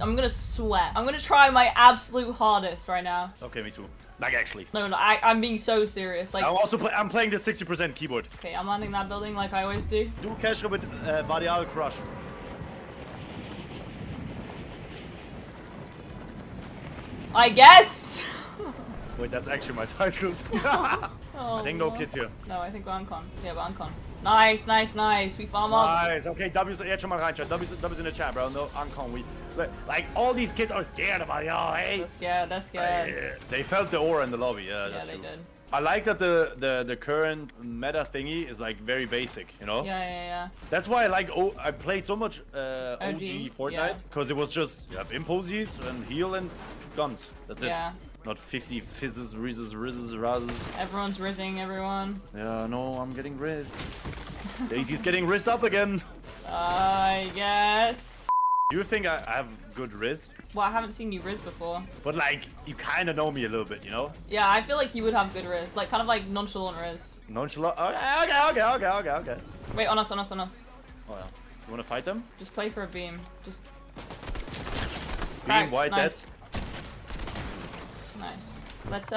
I'm gonna sweat. I'm gonna try my absolute hardest right now. Okay, me too. Like, actually. No, no, I'm being so serious. Like, I'm playing the 60% keyboard. Okay, I'm landing that building like I always do. Duo Cash Cup with Varial Crush. I guess. Wait, that's actually my title. Oh, I think no kids here. No, I think we're uncon. Yeah, we're uncon. Nice, nice, nice. We farm up. Nice. Okay, W's schon mal rein, chat. W's in the chat, bro. No uncon. We like all these kids are scared about y'all. Hey. They're scared. They're scared. They felt the aura in the lobby. Yeah, that's true. Did. I like that the current meta thingy is like very basic, you know? Yeah, yeah, yeah. That's why I like I played so much OG Fortnite because it was just you have impulses and heal and guns. That's it. Not 50 fizzes, rizzes. Everyone's rizzing everyone. Yeah, no, I'm getting rizzed. Daisy's getting rizzed up again. I guess. You think I have good rizz? Well, I haven't seen you rizz before. But like, you kind of know me a little bit, you know? Yeah, I feel like you would have good rizz. Like, kind of like nonchalant rizz. Nonchalant? Okay. Wait, on us. Oh, yeah. You want to fight them? Just play for a beam. Just... Beam, white, nice. Dead. Nice.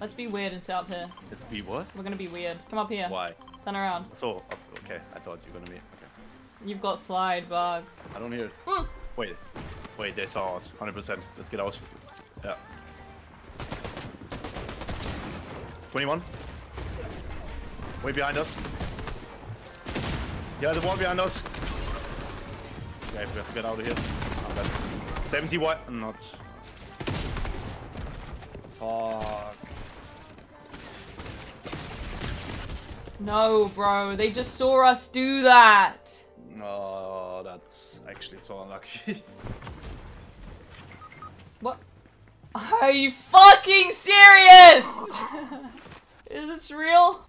Let's be weird and sit up here. Let's be what? We're gonna be weird. Come up here. Why? Turn around. So, okay. I thought you were gonna be. Okay. You've got slide, bug. I don't hear it. Wait, they saw us. 100%. Let's get out. Yeah. 21. Way behind us. Yeah, the wall behind us. Okay, we have to get out of here. I'm 70 white. Not. Fuck. No, bro. They just saw us do that. No, that's actually so unlucky. What? Are you fucking serious? Is this real?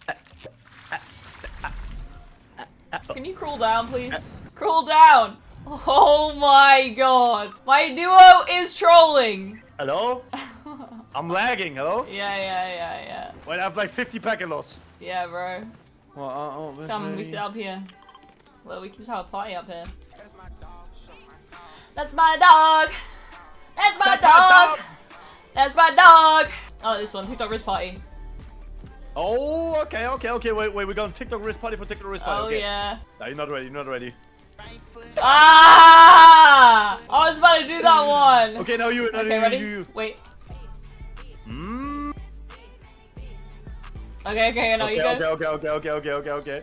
Can you crawl down, please? Crawl down. Oh my god. My duo is trolling. Hello? I'm lagging, hello? Yeah. Wait, I have like 50 packet loss. Yeah, bro. Well, come, we sit up here. Well, we can just have a party up here. That's my dog! That's my dog! Oh, this one, TikTok Riz Party. Oh, okay, wait, we're going TikTok Riz Party for TikTok Riz Party. Oh, okay. Yeah. No, you're not ready. Ah! I was about to do that one! Okay, now you, ready? Wait. Okay, no, you good? Okay.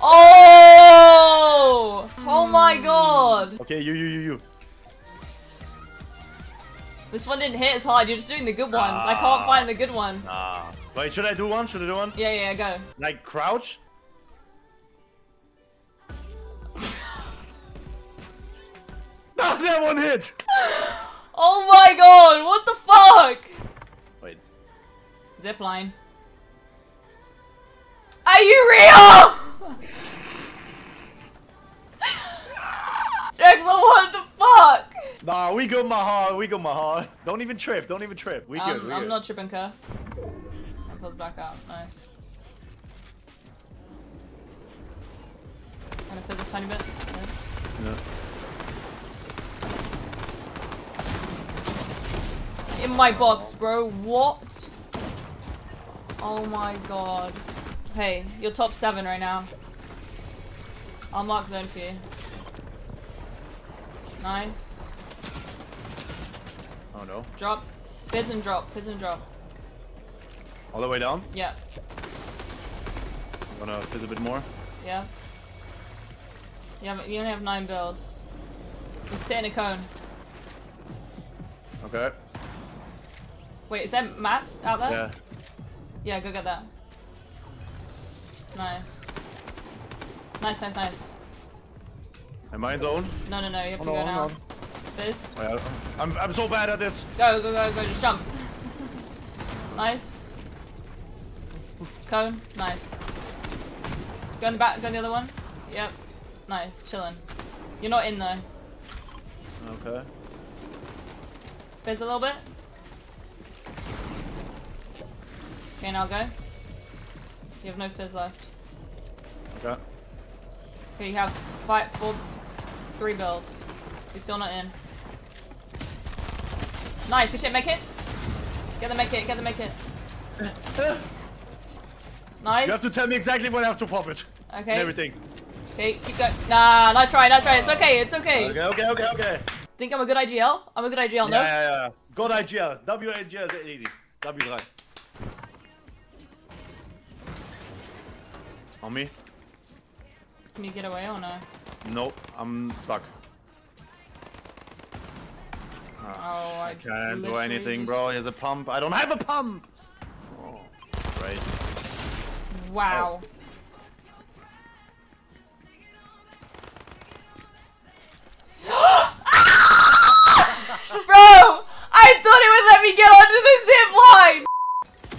Oh! Oh my god! Okay, you. This one didn't hit as hard, you're just doing the good ones. I can't find the good ones. Wait, should I do one? Yeah, go. Like, crouch? No, that one hit! Oh my god, what the fuck? Wait. Zipline. Are you real? Jackson, what the fuck? Nah, we good, my heart. Don't even trip. We good. I'm not tripping, cuz. That pulls back out. Nice. I'm gonna flip this tiny bit. No. In my box, bro. What? Oh my god. Hey, you're top 7 right now. I'll mark zone for you. Nice. Oh no. Drop. Fizz and drop. All the way down? Yeah. I'm gonna fizz a bit more. Yeah. Yeah, but you only have 9 builds. Just sit in a cone. Okay. Wait, is there mats out there? Yeah. Yeah, go get that. Nice. Am I in zone? No, you have to go now. Fizz. Wait, I'm so bad at this. Go, just jump. Nice. Cone, nice. Go in the back, go in the other one. Yep, nice, chillin'. You're not in though. Okay. Fizz a little bit. Okay, now go. You have no fizz left. Okay. Okay, you have 4, 3 builds. You're still not in. Nice, good shit, make it. Get the make it, get the make it. Nice. You have to tell me exactly when I have to pop it. Okay. And everything. Okay, keep going. Nah, not try. It's okay, it's okay. Okay. Think I'm a good IGL? I'm a good IGL, no? Yeah. Good IGL. WIGL, easy. W3. On me. Can you get away or no? Nope, I'm stuck. Oh, I can't do anything, bro. He has a pump. I don't have a pump! Oh, great. Wow. Oh. Bro! I thought it would let me get onto the zip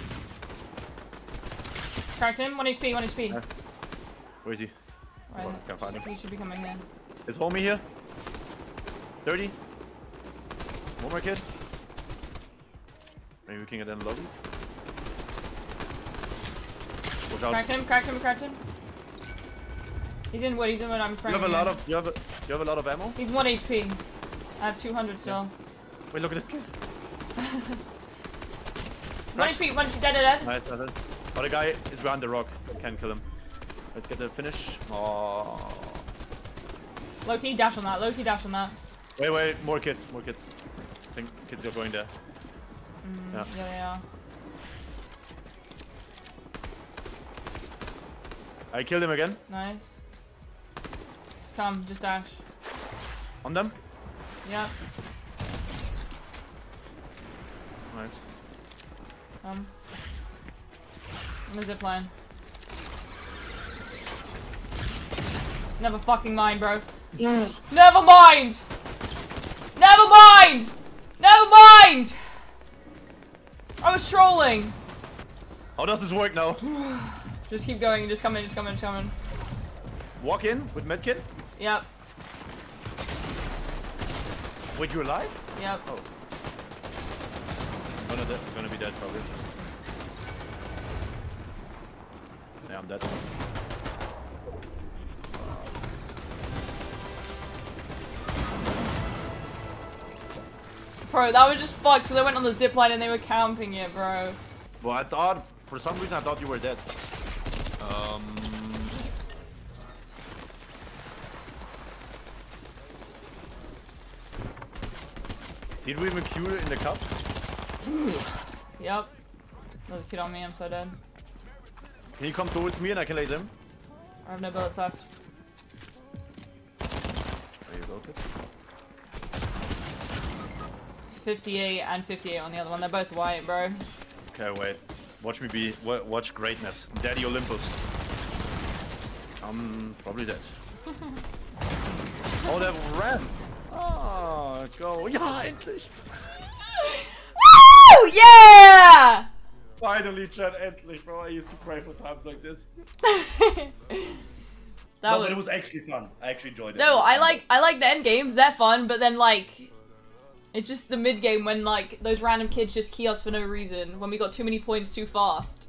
line! Cracked him, 1 HP, 1 HP. Where is he? Right. Oh, I can't find him. He should be coming here. Is homie here? 30? One more kid? Maybe we can get in the lobby? Watch out. Cracked him. He's in wood, I'm cracked. You have a lot of ammo? He's 1 HP. I have 200 still. Yeah. Wait, look at this kid. 1 HP, 1 HP, dead. Nice, dead. Oh, the guy is behind the rock. Can kill him. Let's get the finish. Oh. Low key dash on that. Wait, more kids. I think kids are going there. Yeah. I killed him again. Nice. Come, just dash. On them? Yeah. Nice. I'm gonna zipline. Never fucking mind, bro. Yeah. Never mind! I was trolling! How does this work now? Just keep going, just come in. Walk in with medkit? Yep. Wait, you're alive? Yep. Oh. I'm gonna be dead probably. Yeah, I'm dead. Bro, that was just fucked because I went on the zipline and they were camping it, bro. Well, for some reason I thought you were dead. Did we even cure in the cup? Yep. There's a kid on me, I'm so dead. Can you come towards me and I can lay them? I have no bullets left. Are you broken? 58 and 58 on the other one. They're both white, bro. Okay, wait. Watch me be. Watch greatness. Daddy Olympus. I'm probably dead. Oh, that ran. Oh, let's go. Yeah, endlich. Woo! Yeah! Finally, Chad, endlich, bro. I used to pray for times like this. But it was actually fun. I actually enjoyed it. No, I like the end games. They're fun, but then like. It's just the mid game when like those random kids just key us for no reason when we got too many points too fast.